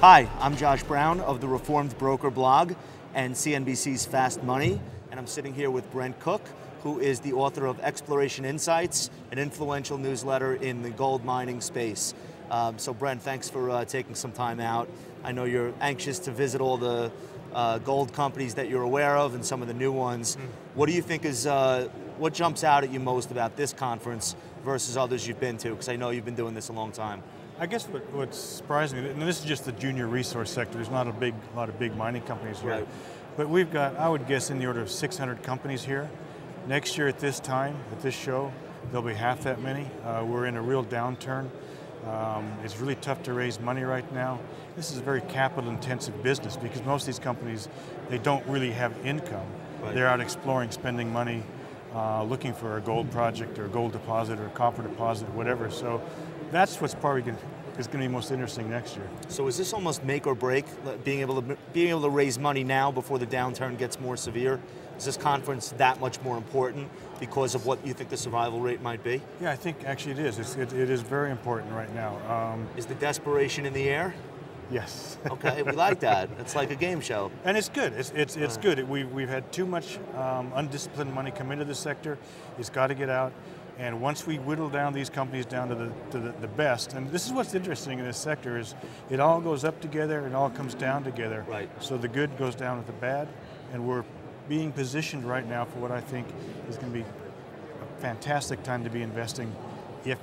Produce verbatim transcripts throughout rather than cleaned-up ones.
Hi, I'm Josh Brown of the Reformed Broker blog and C N B C's Fast Money, and I'm sitting here with Brent Cook, who is the author of Exploration Insights, an influential newsletter in the gold mining space. Um, so Brent, thanks for uh, taking some time out. I know you're anxious to visit all the uh, gold companies that you're aware of and some of the new ones. Mm. What do you think is, uh, what jumps out at you most about this conference versus others you've been to? Because I know you've been doing this a long time. I guess what, what surprised me, and this is just the junior resource sector, there's not a big lot of big mining companies here, right. But we've got, I would guess, in the order of six hundred companies here. Next year at this time, at this show, there'll be half that many. Uh, we're in a real downturn. Um, it's really tough to raise money right now. This is a very capital-intensive business because most of these companies, they don't really have income. Right. They're out exploring, spending money, uh, looking for a gold project or a gold deposit or a copper deposit or whatever. So. That's what's probably going to, is going to be most interesting next year. So is this almost make or break, being able to being able to raise money now before the downturn gets more severe? Is this conference that much more important because of what you think the survival rate might be? Yeah, I think actually it is. It's, it, it is very important right now. Um, is the desperation in the air? Yes. Okay, we like that. It's like a game show. And it's good. It's it's it's uh. good. We've we've had too much um, undisciplined money come into the sector. It's got to get out. And once we whittle down these companies down to the to the, the best, and this is what's interesting in this sector is it all goes up together, it all comes down together. Right. So the good goes down with the bad, and we're being positioned right now for what I think is going to be a fantastic time to be investing, if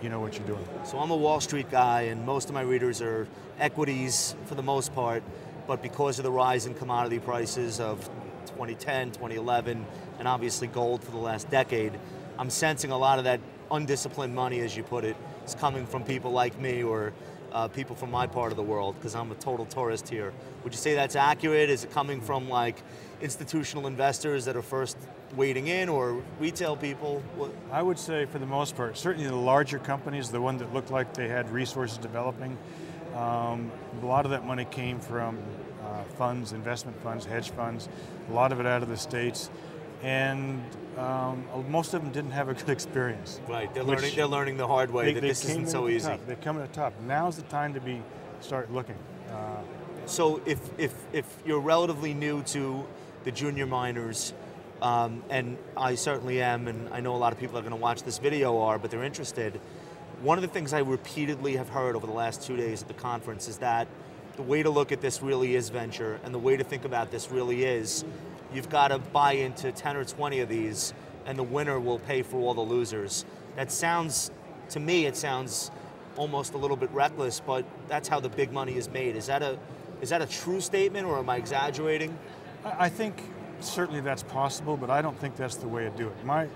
you know what you're doing. So I'm a Wall Street guy, and most of my readers are equities for the most part, but because of the rise in commodity prices of twenty ten, twenty eleven, and obviously gold for the last decade, I'm sensing a lot of that undisciplined money, as you put it, is coming from people like me or uh, people from my part of the world, because I'm a total tourist here. Would you say that's accurate? Is it coming from like institutional investors that are first wading in or retail people? What? I would say for the most part, certainly the larger companies, the one that looked like they had resources developing, um, a lot of that money came from uh, funds, investment funds, hedge funds, a lot of it out of the States. And um, most of them didn't have a good experience. Right, they're learning. They're learning the hard way they, that they this isn't so easy. They're coming to the top. Now's the time to be start looking. Uh, so if if if you're relatively new to the junior miners, um, and I certainly am, and I know a lot of people that are going to watch this video are, but they're interested. One of the things I repeatedly have heard over the last two days at the conference is that the way to look at this really is venture, and the way to think about this really is. You've got to buy into ten or twenty of these, and the winner will pay for all the losers. That sounds, to me, it sounds almost a little bit reckless, but that's how the big money is made. Is that a, is that a true statement, or am I exaggerating? I think certainly that's possible, but I don't think that's the way to do it. My,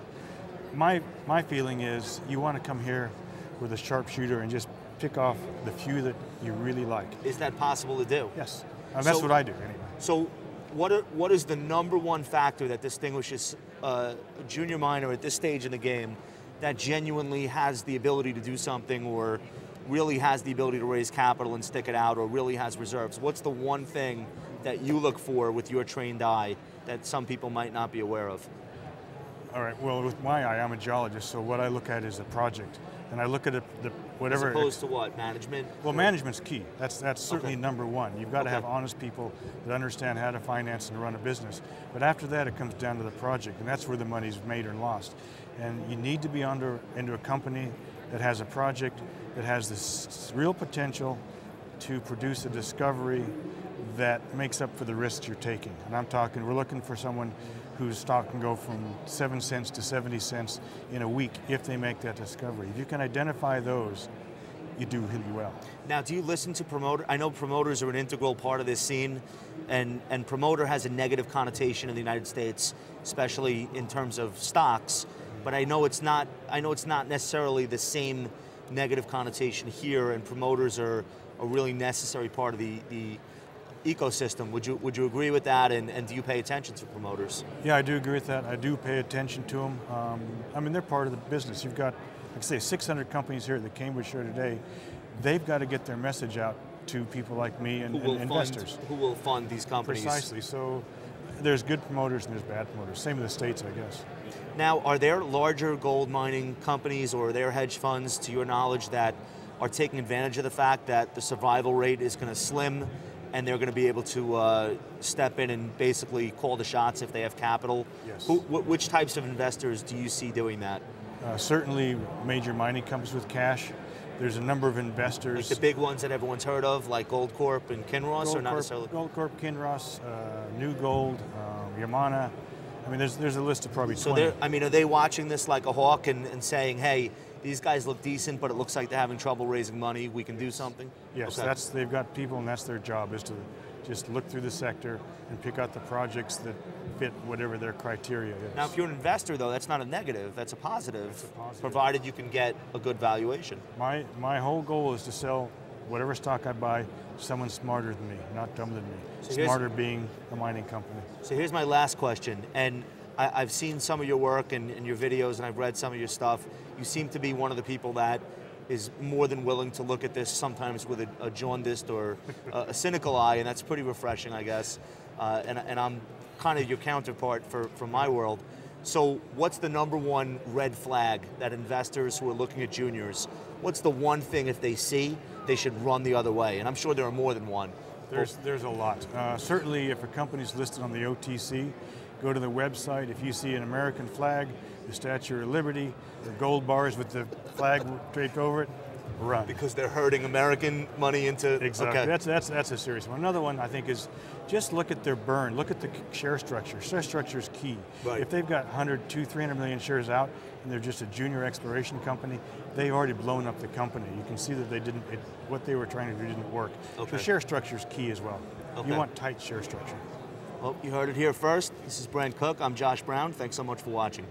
my, my feeling is you want to come here with a sharpshooter and just pick off the few that you really like. Is that possible to do? Yes, and that's so, what I do anyway. So. What, are, what is the number one factor that distinguishes uh, a junior miner at this stage in the game that genuinely has the ability to do something or really has the ability to raise capital and stick it out or really has reserves? What's the one thing that you look for with your trained eye that some people might not be aware of? All right, well, with my eye, I'm a geologist, so what I look at is a project. And I look at the, the whatever. As opposed to what, management? Well, management's key. That's that's certainly okay. Number one. You've got okay. to have honest people that understand how to finance and run a business. But after that, it comes down to the project, and that's where the money's made or lost. And you need to be under into a company that has a project that has this real potential to produce a discovery that makes up for the risks you're taking. And I'm talking, we're looking for someone whose stock can go from seven cents to seventy cents in a week if they make that discovery. If you can identify those, you do really well. Now, do you listen to promoters? I know promoters are an integral part of this scene, and, and promoter has a negative connotation in the United States, especially in terms of stocks, but I know it's not, I know it's not necessarily the same negative connotation here, and promoters are a really necessary part of the, the ecosystem. Would you would you agree with that, and, and do you pay attention to promoters? Yeah, I do agree with that. I do pay attention to them. Um, I mean, they're part of the business. You've got, like I say, six hundred companies here at the Cambridge Show today. They've got to get their message out to people like me and, who will and investors. Fund, who will fund these companies. Precisely. So there's good promoters and there's bad promoters. Same in the States, I guess. Now, are there larger gold mining companies or are there hedge funds, to your knowledge, that are taking advantage of the fact that the survival rate is going to slim, and they're going to be able to uh, step in and basically call the shots if they have capital. Yes. Who, wh which types of investors do you see doing that? Uh, certainly major mining companies with cash. There's a number of investors. Like the big ones that everyone's heard of, like Gold Corp and Kinross, Gold or not Corp, necessarily? Gold Corp, Kinross, uh, New Gold, um, Yamana. I mean, there's, there's a list of probably so twenty. So, I mean, are they watching this like a hawk and, and saying, hey, these guys look decent, but it looks like they're having trouble raising money. We can do something. Yes, okay. That's they've got people, and that's their job, is to just look through the sector and pick out the projects that fit whatever their criteria is. Now, if you're an investor, though, that's not a negative. That's a positive, that's a positive. Provided you can get a good valuation. My my whole goal is to sell whatever stock I buy, someone smarter than me, not dumb than me. So smarter being a mining company. So here's my last question, and I, I've seen some of your work and, and your videos, and I've read some of your stuff. You seem to be one of the people that is more than willing to look at this sometimes with a, a jaundiced or a, a cynical eye, and that's pretty refreshing, I guess. Uh, and, and I'm kind of your counterpart for, for my world. So what's the number one red flag that investors who are looking at juniors, what's the one thing if they see, they should run the other way? And I'm sure there are more than one. There's, there's a lot. Uh, certainly if a company's listed on the O T C, go to the website. If you see an American flag, the Statue of Liberty, the gold bars with the flag draped over it, run. Because they're herding American money into... Exactly. Okay. That's, that's, that's a serious one. Another one, I think, is just look at their burn. Look at the share structure. Share structure is key. Right. If they've got one hundred, two hundred, three hundred million shares out, and they're just a junior exploration company, they've already blown up the company. You can see that they didn't. It, what they were trying to do didn't work. Okay. So share structure is key as well. Okay. You want tight share structure. Well, you heard it here first. This is Brent Cook. I'm Josh Brown. Thanks so much for watching.